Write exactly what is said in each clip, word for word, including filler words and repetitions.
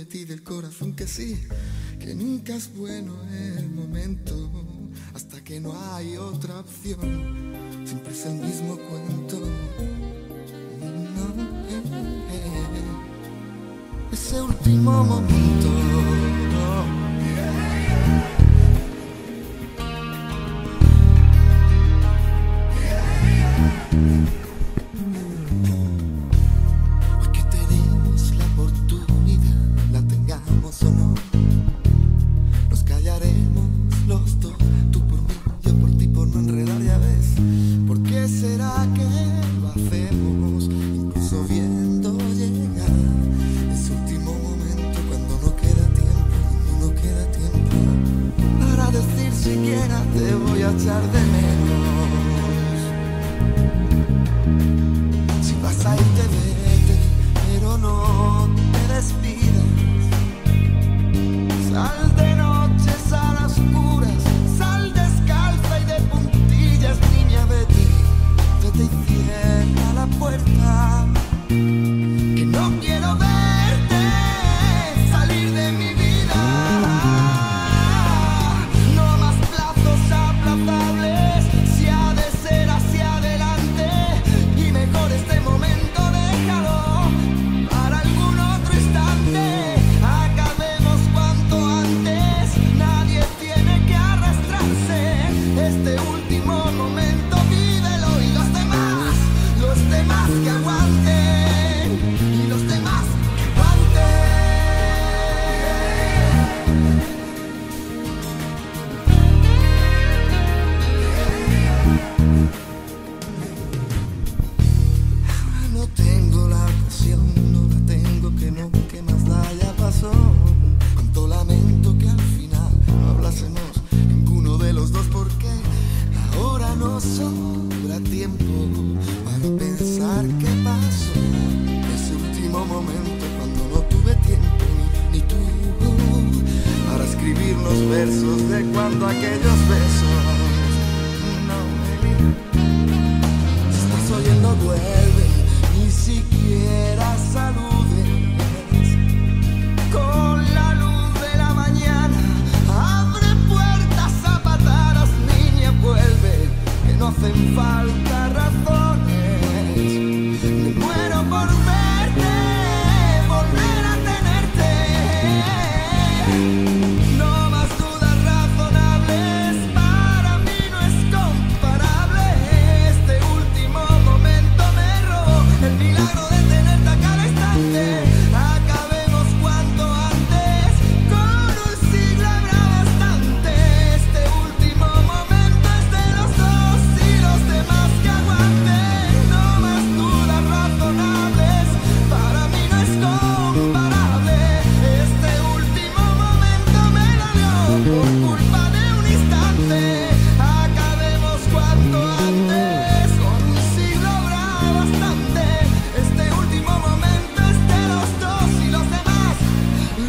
de ti, del corazón que sí, que nunca es bueno el momento, hasta que no hay otra opción, siempre es el mismo cuento. No, eh, eh. Ese último momento, no.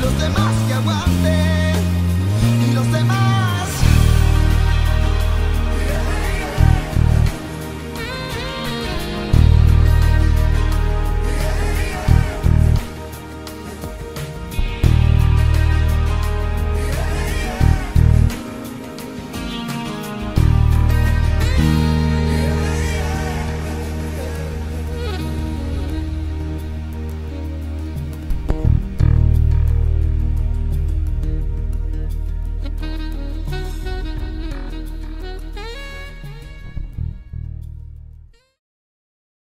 Los demás que aguanten y los demás.